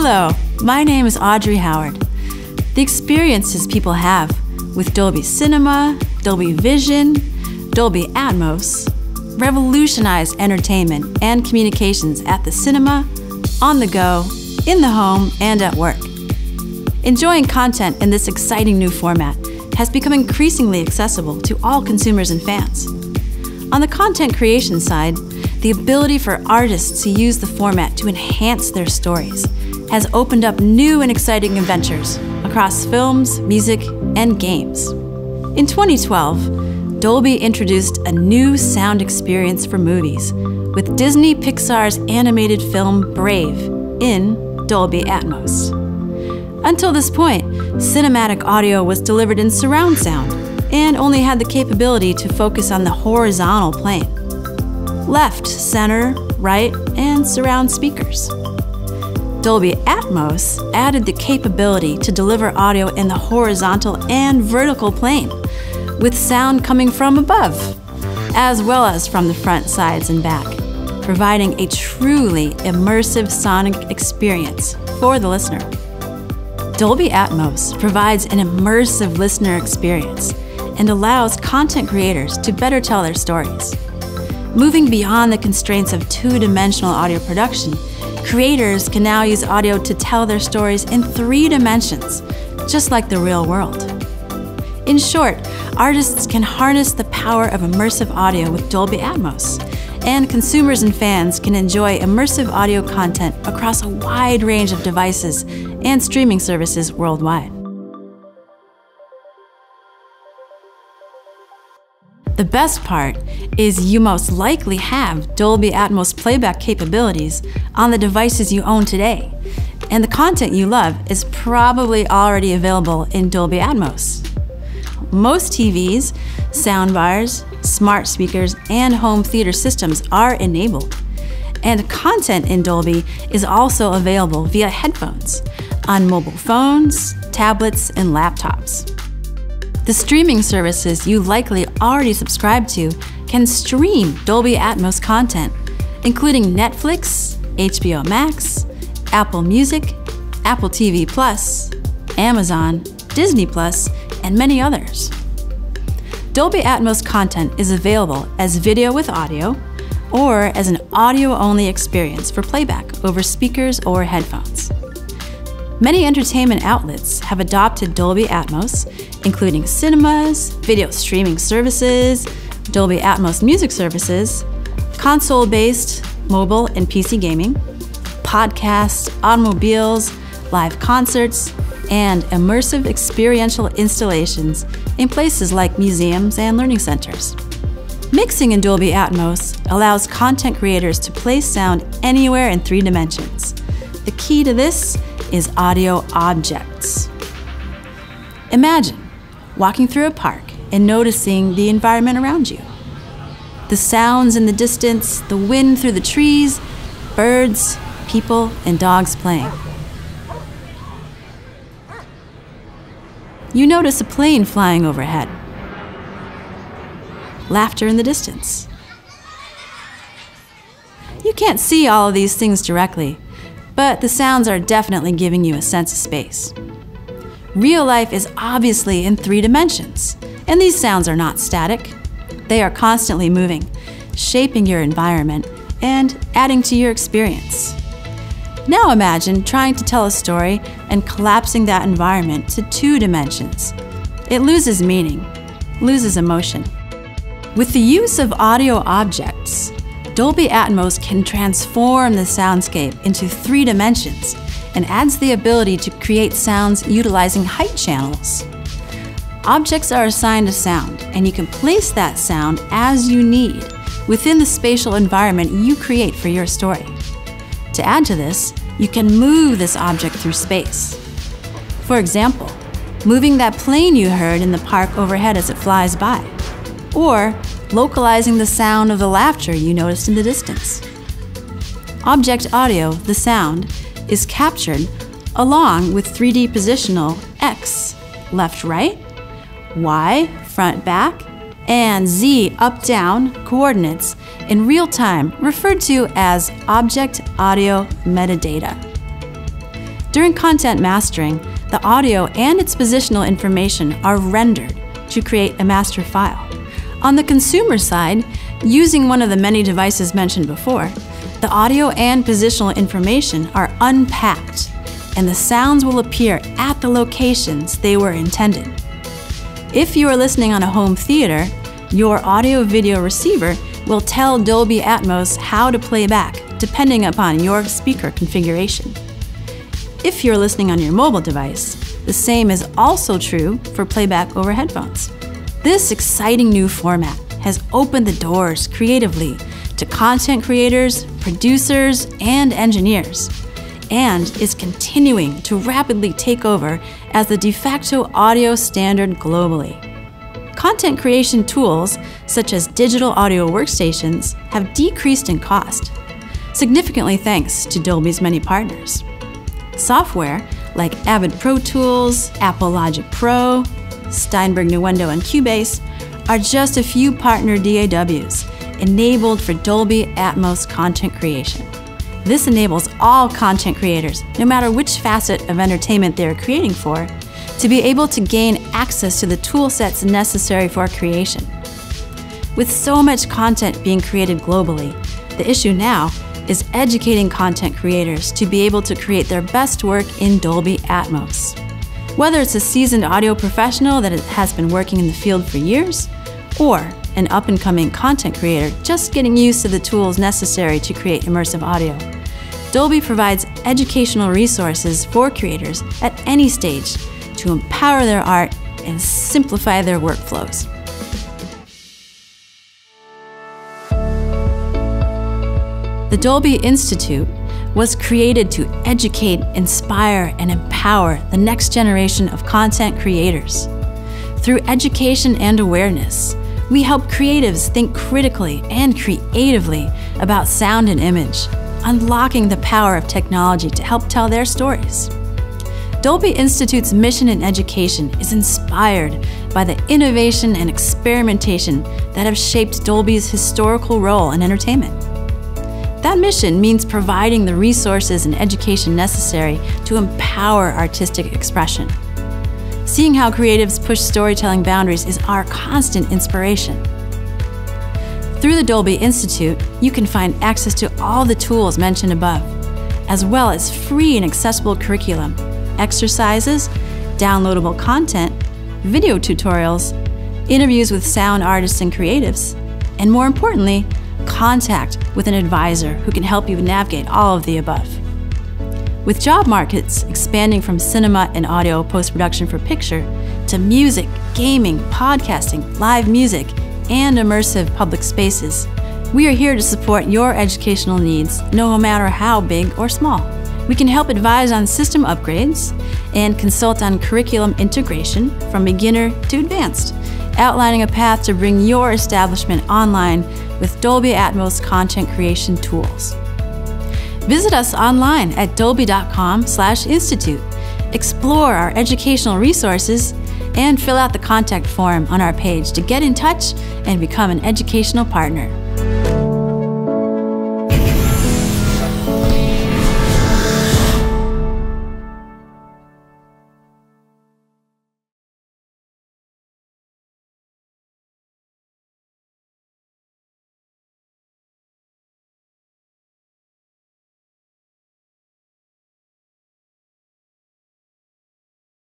Hello, my name is Audrey Howard. The experiences people have with Dolby Cinema, Dolby Vision, Dolby Atmos revolutionized entertainment and communications at the cinema, on the go, in the home, and at work. Enjoying content in this exciting new format has become increasingly accessible to all consumers and fans. On the content creation side, the ability for artists to use the format to enhance their stories has opened up new and exciting adventures across films, music, and games. In 2012, Dolby introduced a new sound experience for movies with Disney-Pixar's animated film Brave in Dolby Atmos. Until this point, cinematic audio was delivered in surround sound and only had the capability to focus on the horizontal plane. Left, center, right, and surround speakers. Dolby Atmos added the capability to deliver audio in the horizontal and vertical plane, with sound coming from above, as well as from the front, sides, and back, providing a truly immersive sonic experience for the listener. Dolby Atmos provides an immersive listener experience and allows content creators to better tell their stories. Moving beyond the constraints of two-dimensional audio production, creators can now use audio to tell their stories in three dimensions, just like the real world. In short, artists can harness the power of immersive audio with Dolby Atmos, and consumers and fans can enjoy immersive audio content across a wide range of devices and streaming services worldwide. The best part is you most likely have Dolby Atmos playback capabilities on the devices you own today, and the content you love is probably already available in Dolby Atmos. Most TVs, soundbars, smart speakers, and home theater systems are enabled, and content in Dolby is also available via headphones on mobile phones, tablets, and laptops. The streaming services you likely already subscribe to can stream Dolby Atmos content, including Netflix, HBO Max, Apple Music, Apple TV+, Amazon, Disney+, and many others. Dolby Atmos content is available as video with audio or as an audio-only experience for playback over speakers or headphones. Many entertainment outlets have adopted Dolby Atmos, including cinemas, video streaming services, Dolby Atmos music services, console-based mobile and PC gaming, podcasts, automobiles, live concerts, and immersive experiential installations in places like museums and learning centers. Mixing in Dolby Atmos allows content creators to place sound anywhere in three dimensions. The key to this is audio objects. Imagine walking through a park and noticing the environment around you. The sounds in the distance, the wind through the trees, birds, people, and dogs playing. You notice a plane flying overhead. Laughter in the distance. You can't see all of these things directly, but the sounds are definitely giving you a sense of space. Real life is obviously in three dimensions, and these sounds are not static. They are constantly moving, shaping your environment and adding to your experience. Now imagine trying to tell a story and collapsing that environment to two dimensions. It loses meaning, loses emotion. With the use of audio objects, Dolby Atmos can transform the soundscape into three dimensions and adds the ability to create sounds utilizing height channels. Objects are assigned a sound, and you can place that sound as you need within the spatial environment you create for your story. To add to this, you can move this object through space. For example, moving that plane you heard in the park overhead as it flies by, or localizing the sound of the laughter you noticed in the distance. Object audio, the sound, is captured along with 3D positional X, left-right, Y, front-back, and Z, up-down, coordinates in real time, referred to as object audio metadata. During content mastering, the audio and its positional information are rendered to create a master file. On the consumer side, using one of the many devices mentioned before, the audio and positional information are unpacked, and the sounds will appear at the locations they were intended. If you are listening on a home theater, your audio-video receiver will tell Dolby Atmos how to play back, depending upon your speaker configuration. If you're listening on your mobile device, the same is also true for playback over headphones. This exciting new format has opened the doors creatively to content creators, producers, and engineers, and is continuing to rapidly take over as the de facto audio standard globally. Content creation tools, such as digital audio workstations, have decreased in cost, significantly thanks to Dolby's many partners. Software like Avid Pro Tools, Apple Logic Pro, Steinberg Nuendo, and Cubase are just a few partner DAWs enabled for Dolby Atmos content creation. This enables all content creators, no matter which facet of entertainment they are creating for, to be able to gain access to the tool sets necessary for creation. With so much content being created globally, the issue now is educating content creators to be able to create their best work in Dolby Atmos. Whether it's a seasoned audio professional that has been working in the field for years, or an up-and-coming content creator just getting used to the tools necessary to create immersive audio, Dolby provides educational resources for creators at any stage to empower their art and simplify their workflows. The Dolby Institute was created to educate, inspire, and empower the next generation of content creators. Through education and awareness, we help creatives think critically and creatively about sound and image, unlocking the power of technology to help tell their stories. Dolby Institute's mission in education is inspired by the innovation and experimentation that have shaped Dolby's historical role in entertainment. That mission means providing the resources and education necessary to empower artistic expression. Seeing how creatives push storytelling boundaries is our constant inspiration. Through the Dolby Institute, you can find access to all the tools mentioned above, as well as free and accessible curriculum, exercises, downloadable content, video tutorials, interviews with sound artists and creatives, and more importantly, contact with an advisor who can help you navigate all of the above. With job markets expanding from cinema and audio post-production for picture to music, gaming, podcasting, live music, and immersive public spaces, we are here to support your educational needs no matter how big or small. We can help advise on system upgrades and consult on curriculum integration from beginner to advanced, outlining a path to bring your establishment online with Dolby Atmos content creation tools. Visit us online at dolby.com/institute, explore our educational resources, and fill out the contact form on our page to get in touch and become an educational partner.